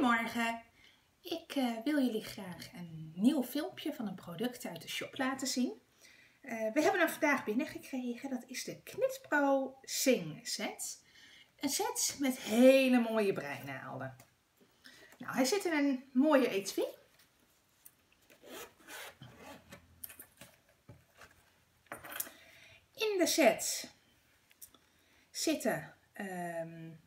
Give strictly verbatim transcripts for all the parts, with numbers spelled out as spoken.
Goedemorgen! Ik uh, wil jullie graag een nieuw filmpje van een product uit de shop laten zien. Uh, we hebben hem vandaag binnengekregen. Dat is de Knitpro Zing set. Een set met hele mooie breinaalden. Nou, hij zit in een mooie etui. In de set zitten um,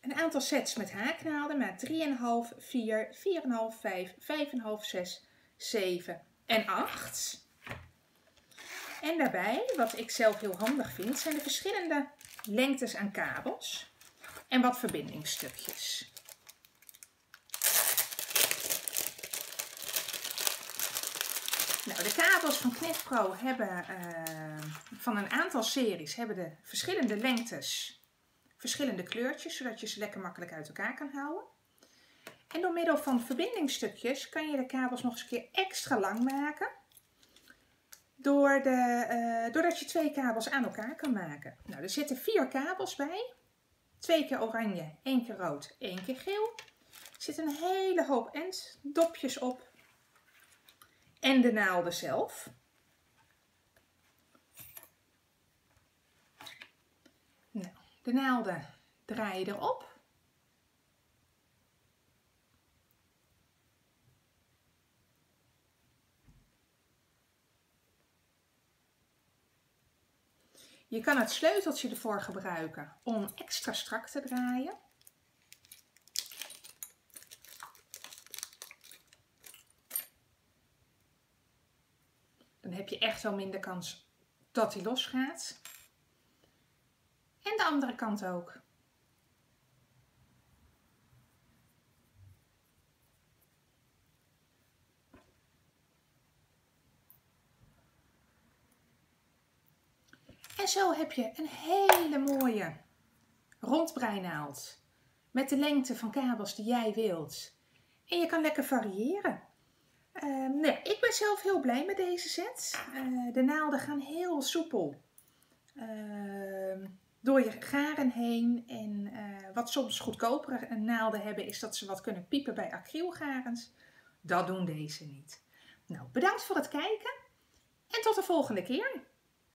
een aantal sets met haaknaalden, maat drie komma vijf, vier, vier komma vijf, vijf komma vijf, zes, zeven en acht. En daarbij, wat ik zelf heel handig vind, zijn de verschillende lengtes aan kabels en wat verbindingsstukjes. Nou, de kabels van Knitpro hebben uh, van een aantal series hebben de verschillende lengtes, verschillende kleurtjes, zodat je ze lekker makkelijk uit elkaar kan houden. En door middel van verbindingsstukjes kan je de kabels nog eens een keer extra lang maken, door de, uh, doordat je twee kabels aan elkaar kan maken. Nou, er zitten vier kabels bij. Twee keer oranje, één keer rood, één keer geel. Er zit een hele hoop enddopjes op. En de naalden zelf. Nou, de naalden draai je erop. Je kan het sleuteltje ervoor gebruiken om extra strak te draaien. Dan heb je echt wel minder kans dat hij los gaat. En de andere kant ook. En zo heb je een hele mooie rondbreinaald met de lengte van kabels die jij wilt. En je kan lekker variëren. Uh, nee, ik ben zelf heel blij met deze set. Uh, de naalden gaan heel soepel Uh, door je garen heen. En uh, wat soms goedkopere naalden hebben, is dat ze wat kunnen piepen bij acrylgarens. Dat doen deze niet. Nou, bedankt voor het kijken en tot de volgende keer.